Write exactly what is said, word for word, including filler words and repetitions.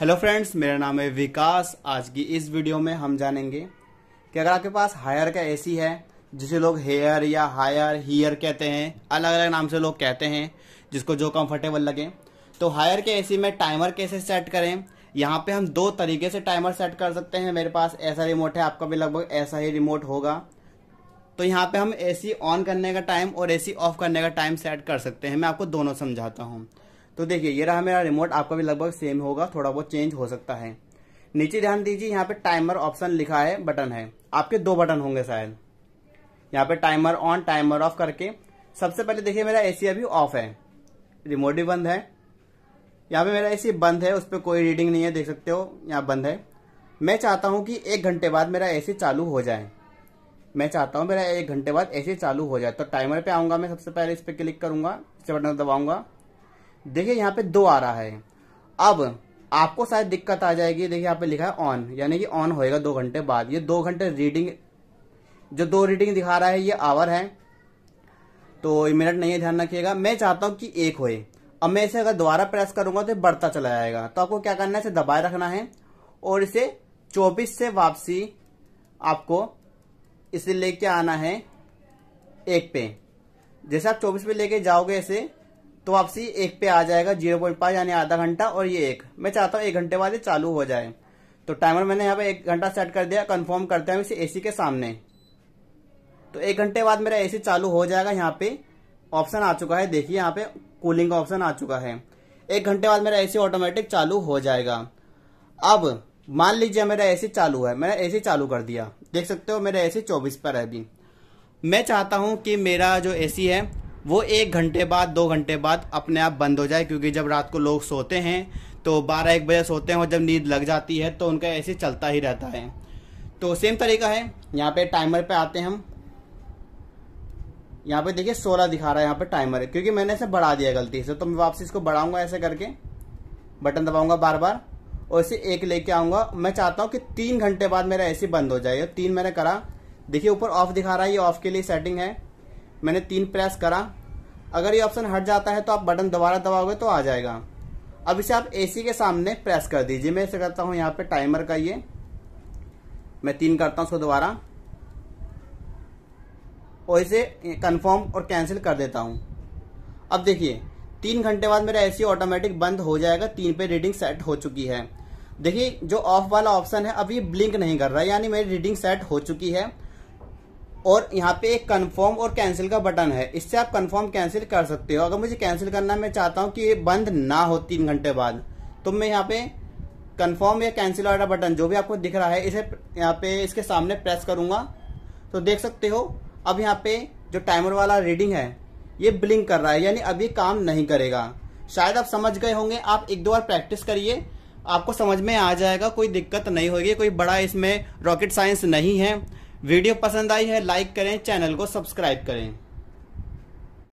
Hello friends, मेरा नाम है विकास। आज की इस वीडियो में हम जानेंगे कि अगर आपके पास हायर का एसी है, जिसे लोग हेयर या हायर हीयर कहते हैं, अलग अलग नाम से लोग कहते हैं, जिसको जो कंफर्टेबल लगे, तो हायर के एसी में टाइमर कैसे सेट करें। यहाँ पे हम दो तरीके से टाइमर सेट कर सकते हैं। मेरे पास ऐसा रिमोट है, आपका भी लगभग ऐसा ही रिमोट होगा। तो यहाँ पे हम एसी ऑन करने का टाइम और एसी ऑफ करने का टाइम सेट कर सकते हैं। मैं आपको दोनों समझाता हूँ। तो देखिए, ये रहा मेरा रिमोट, आपका भी लगभग सेम होगा, थोड़ा बहुत चेंज हो सकता है। नीचे ध्यान दीजिए, यहाँ पे टाइमर ऑप्शन लिखा है, बटन है, आपके दो बटन होंगे शायद। यहाँ पे टाइमर ऑन टाइमर ऑफ करके सबसे पहले देखिए, मेरा एसी अभी ऑफ है, रिमोट भी बंद है। यहाँ पे मेरा एसी बंद है, उस पर कोई रीडिंग नहीं है, देख सकते हो, यहाँ बंद है। मैं चाहता हूँ कि एक घंटे बाद मेरा एसी चालू हो जाए। मैं चाहता हूँ मेरा एक घंटे बाद एसी चालू हो जाए, तो टाइमर पे आऊँगा मैं, सबसे पहले इस पर क्लिक करूँगा, इस बटन दबाऊँगा। देखिए यहाँ पे दो आ रहा है। अब आपको शायद दिक्कत आ जाएगी। देखिए यहाँ पे लिखा है ऑन, यानी कि ऑन होएगा दो घंटे बाद। ये दो घंटे रीडिंग, जो दो रीडिंग दिखा रहा है, ये आवर है, तो ये मिनट नहीं है, ध्यान रखिएगा। मैं चाहता हूँ कि एक होए। अब मैं इसे अगर दोबारा प्रेस करूंगा तो बढ़ता चला जाएगा। तो आपको क्या करना है, इसे दबाए रखना है और इसे चौबीस से वापसी आपको इसे लेके आना है एक पे। जैसे आप चौबीस पे लेके जाओगे ऐसे, तो वापसी एक पे आ जाएगा, जीरो पॉइंट फाइव, यानी आधा घंटा। और ये एक, मैं चाहता हूँ एक घंटे बाद ये चालू हो जाए। तो टाइमर मैंने यहाँ पे एक घंटा सेट कर दिया। कंफर्म करते हैं इसे एसी के सामने, तो एक घंटे बाद मेरा एसी चालू हो जाएगा। यहाँ पे ऑप्शन आ चुका है, देखिए यहाँ पे कूलिंग ऑप्शन आ चुका है। एक घंटे बाद मेरा एसी ऑटोमेटिक चालू हो जाएगा। अब मान लीजिए मेरा एसी चालू है, मैंने एसी चालू कर दिया, देख सकते हो मेरा एसी चौबीस पर है अभी। मैं चाहता हूँ कि मेरा जो एसी है वो एक घंटे बाद, दो घंटे बाद अपने आप बंद हो जाए, क्योंकि जब रात को लोग सोते हैं तो बारह एक बजे सोते हैं और जब नींद लग जाती है तो उनका एसी चलता ही रहता है। तो सेम तरीका है, यहाँ पे टाइमर पे आते हैं हम। यहाँ पे देखिए सोलह दिखा रहा है यहाँ पे टाइमर, क्योंकि मैंने इसे बढ़ा दिया गलती से। तो मैं वापसी इसको बढ़ाऊंगा ऐसे करके, बटन दबाऊंगा बार बार और इसे एक लेके आऊँगा। मैं चाहता हूँ कि तीन घंटे बाद मेरा एसी बंद हो जाए। तीन मैंने करा, देखिए ऊपर ऑफ दिखा रहा है, ये ऑफ के लिए सेटिंग है। मैंने तीन प्रेस करा। अगर ये ऑप्शन हट जाता है तो आप बटन दोबारा दबाओगे तो आ जाएगा। अब इसे आप एसी के सामने प्रेस कर दीजिए। मैं इसे करता हूँ यहाँ पे टाइमर का, ये मैं तीन करता हूँ उसको दोबारा, और इसे कंफर्म और कैंसिल कर देता हूँ। अब देखिए तीन घंटे बाद मेरा एसी ऑटोमेटिक बंद हो जाएगा। तीन पे रीडिंग सेट हो चुकी है। देखिए जो ऑफ वाला ऑप्शन है अब ये ब्लिंक नहीं कर रहा है, यानी मेरी रीडिंग सेट हो चुकी है। और यहाँ पे एक कंफर्म और कैंसिल का बटन है, इससे आप कंफर्म कैंसिल कर सकते हो। अगर मुझे कैंसिल करना, मैं चाहता हूँ कि ये बंद ना हो तीन घंटे बाद, तो मैं यहाँ पे कंफर्म या कैंसिल वाला बटन जो भी आपको दिख रहा है, इसे यहाँ पे इसके सामने प्रेस करूँगा। तो देख सकते हो अब यहाँ पे जो टाइमर वाला रीडिंग है ये ब्लिंक कर रहा है, यानी अभी काम नहीं करेगा। शायद आप समझ गए होंगे। आप एक दो बार प्रैक्टिस करिए, आपको समझ में आ जाएगा, कोई दिक्कत नहीं होगी। कोई बड़ा इसमें रॉकेट साइंस नहीं है। वीडियो पसंद आई है लाइक करें, चैनल को सब्सक्राइब करें।